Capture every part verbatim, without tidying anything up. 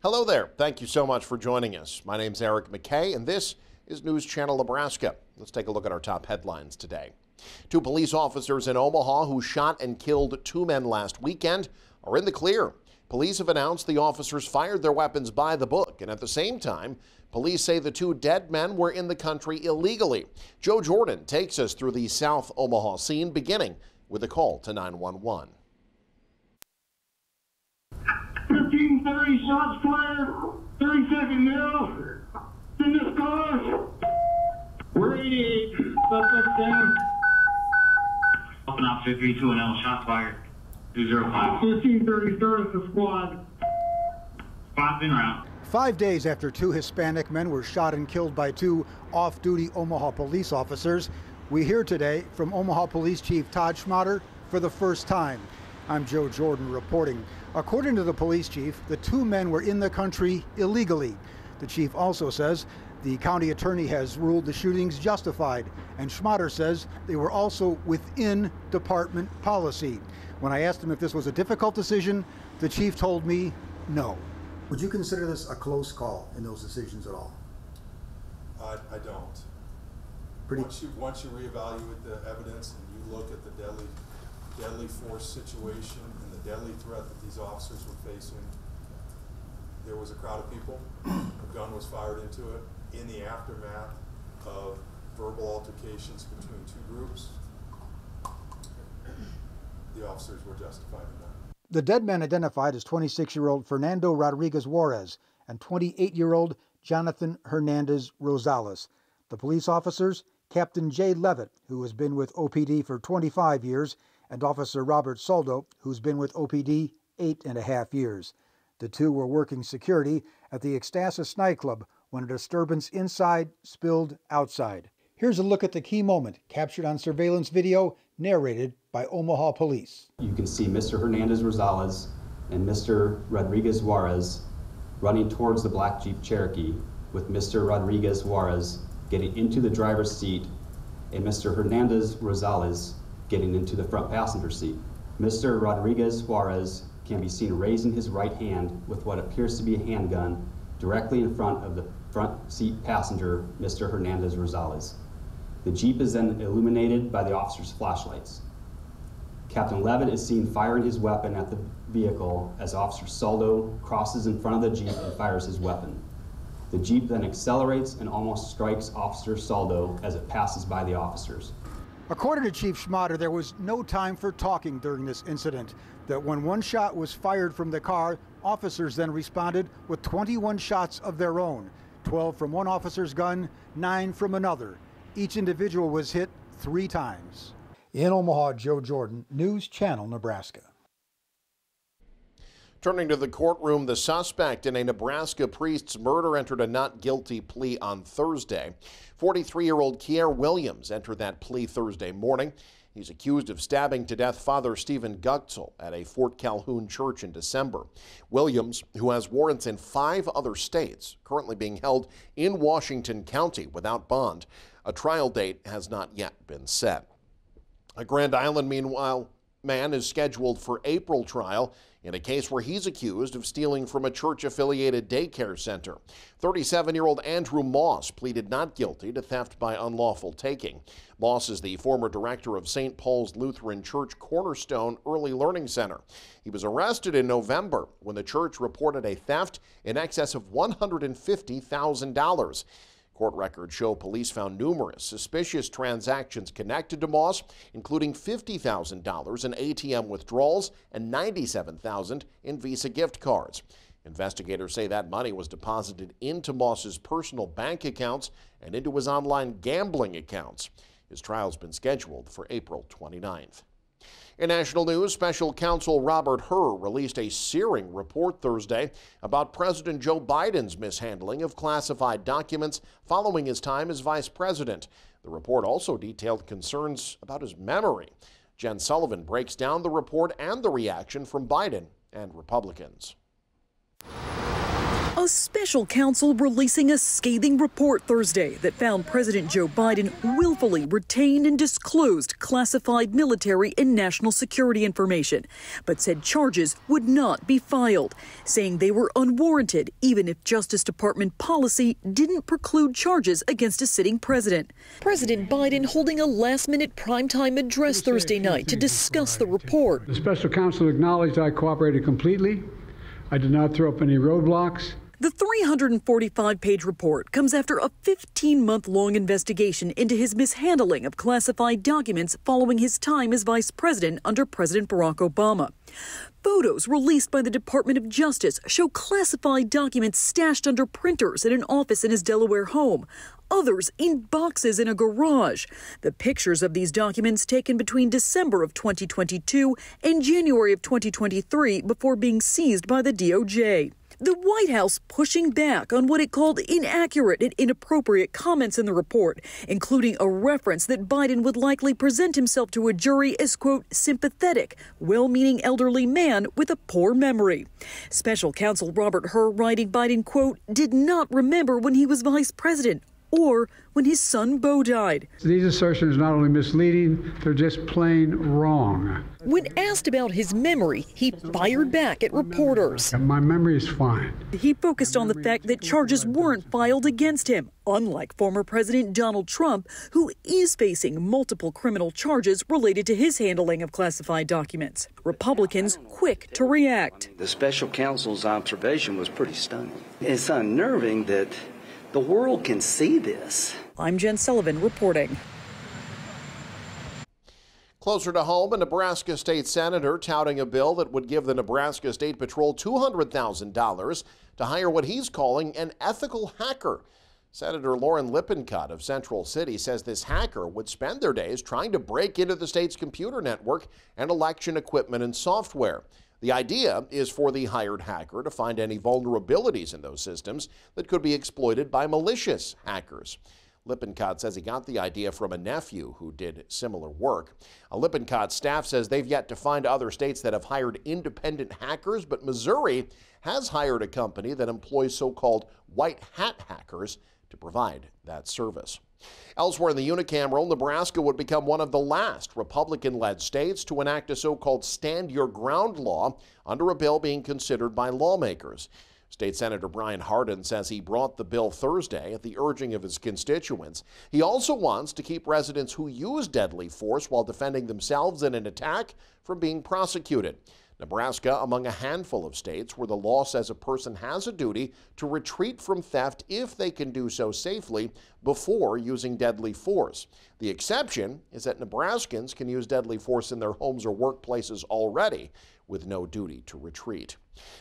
Hello there. Thank you so much for joining us. My name's Eric McKay, and this is News Channel Nebraska. Let's take a look at our top headlines today. Two police officers in Omaha who shot and killed two men last weekend are in the clear. Police have announced the officers fired their weapons by the book, and at the same time, police say the two dead men were in the country illegally. Joe Jordan takes us through the South Omaha scene, beginning with a call to nine one one. fifteen thirty, shots fired, thirty second now, in this car. We're eighty-eight, suspect down. Open up fifty-three two and L, shots fired. fifteen thirty, start the squad. Five in round. Five days after two Hispanic men were shot and killed by two off-duty Omaha police officers, we hear today from Omaha Police Chief Todd Schmatter for the first time. I'm Joe Jordan reporting. According to the police chief, the two men were in the country illegally. The chief also says the county attorney has ruled the shootings justified, and Schmatter says they were also within department policy. When I asked him if this was a difficult decision, the chief told me no. Would you consider this a close call in those decisions at all? I, I don't. Pretty once you once you reevaluate the evidence and you look at the deadly deadly force situation and the deadly threat that these officers were facing, there was a crowd of people. A gun was fired into it in the aftermath of verbal altercations between two groups. The officers were justified in that. The dead men identified as twenty-six-year-old Fernando Rodriguez Juarez and twenty-eight-year-old Jonathan Hernandez Rosales. The police officers, Captain J. Levitt, who has been with O P D for twenty-five years, and Officer Robert Soldo, who's been with O P D eight and a half years. The two were working security at the Extasis nightclub when a disturbance inside spilled outside. Here's a look at the key moment captured on surveillance video narrated by Omaha police. You can see Mister Hernandez Rosales and Mister Rodriguez Juarez running towards the black Jeep Cherokee, with Mister Rodriguez Juarez getting into the driver's seat and Mister Hernandez Rosales getting into the front passenger seat. Mister Rodriguez Juarez can be seen raising his right hand with what appears to be a handgun directly in front of the front seat passenger, Mister Hernandez Rosales. The Jeep is then illuminated by the officer's flashlights. Captain Levitt is seen firing his weapon at the vehicle as Officer Soldo crosses in front of the Jeep and fires his weapon. The Jeep then accelerates and almost strikes Officer Soldo as it passes by the officers. According to Chief Schmatter, there was no time for talking during this incident. That when one shot was fired from the car, officers then responded with twenty-one shots of their own, twelve from one officer's gun, nine from another. Each individual was hit three times. In Omaha, Joe Jordan, News Channel Nebraska. Turning to the courtroom, the suspect in a Nebraska priest's murder entered a not guilty plea on Thursday. forty-three-year-old Kier Williams entered that plea Thursday morning. He's accused of stabbing to death Father Stephen Gutzel at a Fort Calhoun church in December. Williams, who has warrants in five other states, currently being held in Washington County without bond. A trial date has not yet been set. A Grand Island, meanwhile, man is scheduled for April trial in a case where he's accused of stealing from a church-affiliated daycare center. thirty-seven-year-old Andrew Moss pleaded not guilty to theft by unlawful taking. Moss is the former director of Saint Paul's Lutheran Church Cornerstone Early Learning Center. He was arrested in November when the church reported a theft in excess of one hundred fifty thousand dollars. Court records show police found numerous suspicious transactions connected to Moss, including fifty thousand dollars in A T M withdrawals and ninety-seven thousand dollars in Visa gift cards. Investigators say that money was deposited into Moss's personal bank accounts and into his online gambling accounts. His trial's been scheduled for April twenty-ninth. In national news, special counsel Robert Hur released a searing report Thursday about President Joe Biden's mishandling of classified documents following his time as vice president. The report also detailed concerns about his memory. Jen Sullivan breaks down the report and the reaction from Biden and Republicans. a special counsel releasing a scathing report Thursday that found President Joe Biden willfully retained and disclosed classified military and national security information, but said charges would not be filed, saying they were unwarranted even if Justice Department policy didn't preclude charges against a sitting president. President Biden holding a last-minute primetime address Thursday night to discuss the report. The special counsel acknowledged I cooperated completely. I did not throw up any roadblocks. The three hundred forty-five page report comes after a fifteen month long investigation into his mishandling of classified documents following his time as vice president under President Barack Obama. Photos released by the Department of Justice show classified documents stashed under printers at an office in his Delaware home, others in boxes in a garage. The pictures of these documents taken between December of twenty twenty-two and January of twenty twenty-three before being seized by the D O J. The White House pushing back on what it called inaccurate and inappropriate comments in the report, including a reference that Biden would likely present himself to a jury as, quote, sympathetic, well-meaning elderly man with a poor memory. Special counsel Robert Hur writing Biden, quote, did not remember when he was vice president or when his son Beau died. These assertions are not only misleading, they're just plain wrong. When asked about his memory, he fired back at reporters. My memory is fine. He focused on the fact that charges weren't filed against him, unlike former President Donald Trump, who is facing multiple criminal charges related to his handling of classified documents. Republicans quick to react. The special counsel's observation was pretty stunning. It's unnerving that the world can see this. I'm Jen Sullivan reporting. Closer to home, a Nebraska state senator touting a bill that would give the Nebraska State Patrol two hundred thousand dollars to hire what he's calling an ethical hacker. Senator Lauren Lippincott of Central City says this hacker would spend their days trying to break into the state's computer network and election equipment and software. The idea is for the hired hacker to find any vulnerabilities in those systems that could be exploited by malicious hackers. Lippincott says he got the idea from a nephew who did similar work. Lippincott's staff says they've yet to find other states that have hired independent hackers, but Missouri has hired a company that employs so-called white hat hackers to provide that service. Elsewhere in the unicameral, Nebraska would become one of the last Republican-led states to enact a so-called stand your ground law under a bill being considered by lawmakers. State Senator Brian Hardin says he brought the bill Thursday at the urging of his constituents. He also wants to keep residents who use deadly force while defending themselves in an attack from being prosecuted. Nebraska among a handful of states where the law says a person has a duty to retreat from theft if they can do so safely before using deadly force. The exception is that Nebraskans can use deadly force in their homes or workplaces already with no duty to retreat.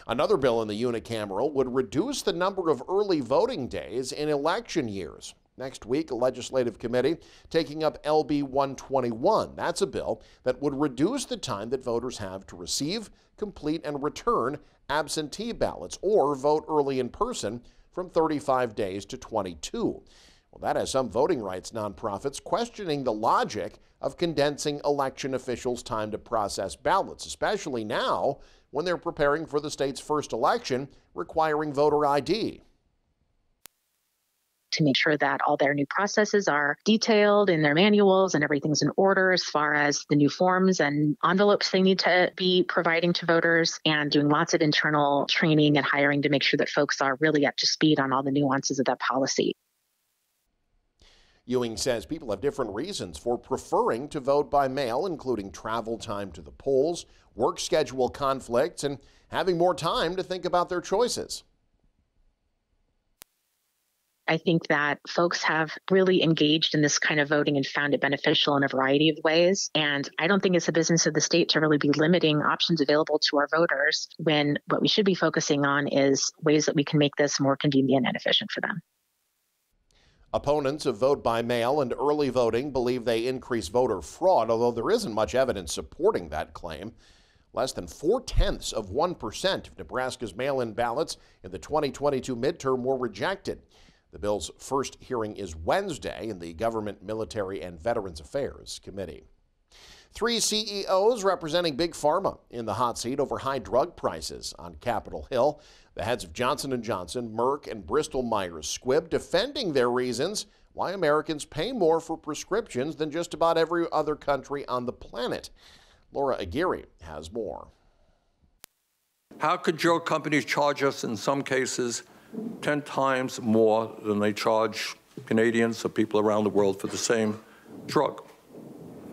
Another bill in the unicameral would reduce the number of early voting days in election years. Next week, a legislative committee taking up L B one twenty-one. That's a bill that would reduce the time that voters have to receive, complete, and return absentee ballots or vote early in person from thirty-five days to twenty-two. Well, that has some voting rights nonprofits questioning the logic of condensing election officials' time to process ballots, especially now when they're preparing for the state's first election requiring voter I D. To make sure that all their new processes are detailed in their manuals and everything's in order as far as the new forms and envelopes they need to be providing to voters, and doing lots of internal training and hiring to make sure that folks are really up to speed on all the nuances of that policy. Ewing says people have different reasons for preferring to vote by mail, including travel time to the polls, work schedule conflicts, and having more time to think about their choices. I think that folks have really engaged in this kind of voting and found it beneficial in a variety of ways. And I don't think it's the business of the state to really be limiting options available to our voters when what we should be focusing on is ways that we can make this more convenient and efficient for them. Opponents of vote by mail and early voting believe they increase voter fraud, although there isn't much evidence supporting that claim. Less than four-tenths of one percent of Nebraska's mail-in ballots in the twenty twenty-two midterm were rejected. The bill's first hearing is Wednesday in the Government, Military, and Veterans Affairs Committee. Three C E Os representing Big Pharma in the hot seat over high drug prices on Capitol Hill. The heads of Johnson and Johnson, Merck, and Bristol-Myers Squibb defending their reasons why Americans pay more for prescriptions than just about every other country on the planet. Laura Aguirre has more. How could drug companies charge us, in some cases, ten times more than they charge Canadians or people around the world for the same drug?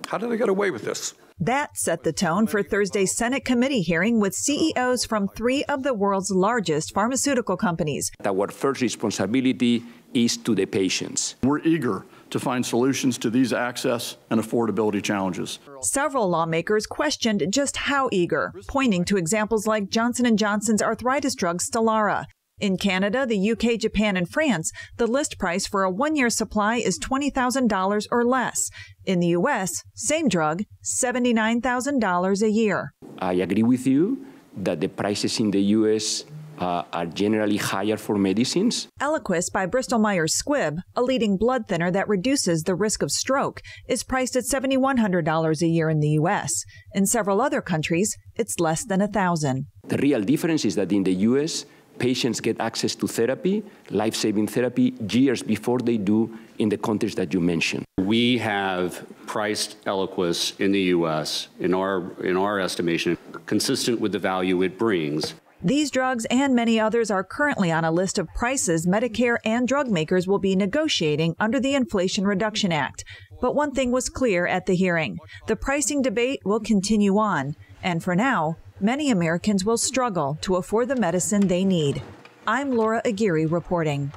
How do they get away with this? That set the tone for Thursday's Senate committee hearing with C E Os from three of the world's largest pharmaceutical companies. Our first responsibility is to the patients. We're eager to find solutions to these access and affordability challenges. Several lawmakers questioned just how eager, pointing to examples like Johnson and Johnson's arthritis drug Stelara. In Canada, the U K, Japan, and France, the list price for a one-year supply is twenty thousand dollars or less. In the U S, same drug, seventy-nine thousand dollars a year. I agree with you that the prices in the U S Uh, are generally higher for medicines. Eliquis by Bristol-Myers Squibb, a leading blood thinner that reduces the risk of stroke, is priced at seventy-one hundred dollars a year in the U S. In several other countries, it's less than one thousand dollars. The real difference is that in the U S, patients get access to therapy, life-saving therapy, years before they do in the countries that you mentioned. We have priced Eliquis in the U S, in our, in our estimation, consistent with the value it brings. These drugs and many others are currently on a list of prices Medicare and drug makers will be negotiating under the Inflation Reduction Act. But one thing was clear at the hearing. The pricing debate will continue on. And for now, many Americans will struggle to afford the medicine they need. I'm Laura Aguirre reporting.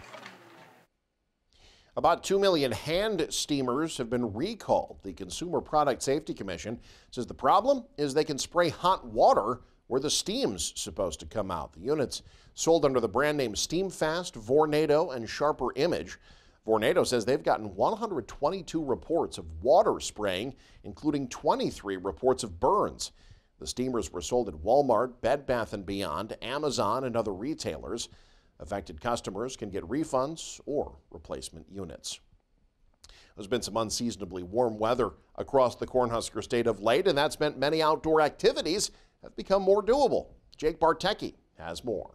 About two million hand steamers have been recalled. The Consumer Product Safety Commission says the problem is they can spray hot water where the steam's supposed to come out. The units sold under the brand name SteamFast, Vornado, and Sharper Image. Vornado says they've gotten one hundred twenty-two reports of water spraying, including twenty-three reports of burns. The steamers were sold at Walmart, Bed Bath and Beyond, Amazon, and other retailers. Affected customers can get refunds or replacement units. There's been some unseasonably warm weather across the Cornhusker state of late, and that's meant many outdoor activities have become more doable. Jake Bartecki has more.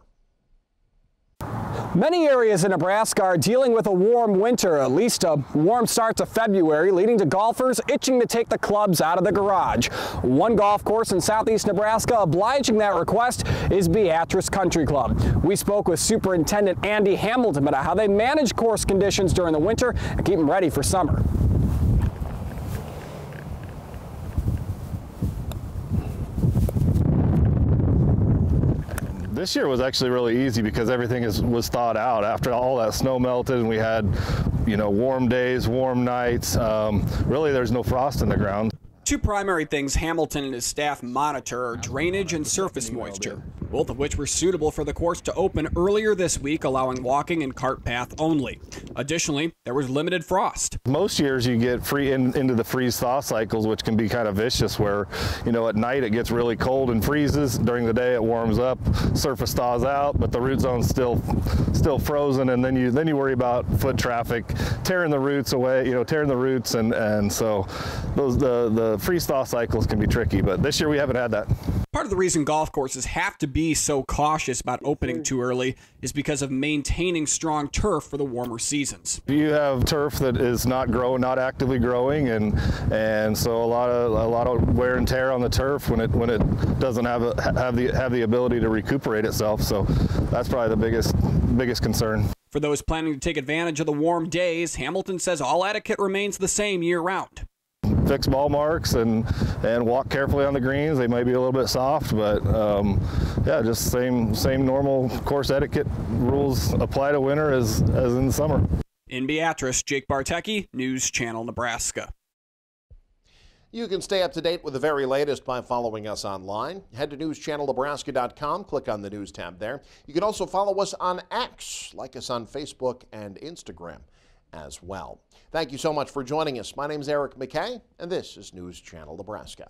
Many areas in Nebraska are dealing with a warm winter, at least a warm start to February, leading to golfers itching to take the clubs out of the garage. One golf course in southeast Nebraska obliging that request is Beatrice Country Club. We spoke with Superintendent Andy Hamilton about how they manage course conditions during the winter and keep them ready for summer. This year was actually really easy because everything is, was thawed out after all that snow melted, and we had, you know, warm days, warm nights. Um, really, there's no frost in the ground. Two primary things Hamilton and his staff monitor are drainage and surface moisture, both of which were suitable for the course to open earlier this week, allowing walking and cart path only. Additionally, there was limited frost. Most years you get free in, into the freeze thaw cycles, which can be kind of vicious where, you know, at night it gets really cold and freezes. During the day it warms up, surface thaws out, but the root zone's still still frozen, and then you then you worry about foot traffic tearing the roots away, you know, tearing the roots, and, and so those the, the freeze-thaw cycles can be tricky, but this year we haven't had that. Part of the reason golf courses have to be so cautious about opening too early is because of maintaining strong turf for the warmer seasons. You have turf that is not growing, not actively growing, and and so a lot of a lot of wear and tear on the turf when it when it doesn't have a, have the have the ability to recuperate itself. So that's probably the biggest biggest concern. For those planning to take advantage of the warm days, Hamilton says all etiquette remains the same year-round. Fix ball marks and and walk carefully on the greens. They may be a little bit soft, but um, yeah, just same same normal course etiquette rules apply to winter as as in the summer. In Beatrice, Jake Bartecki, News Channel Nebraska. You can stay up to date with the very latest by following us online. Head to news channel nebraska dot com, click on the news tab there. You can also follow us on X, like us on Facebook and Instagram as well. Thank you so much for joining us. My name is Eric McKay, and this is News Channel Nebraska.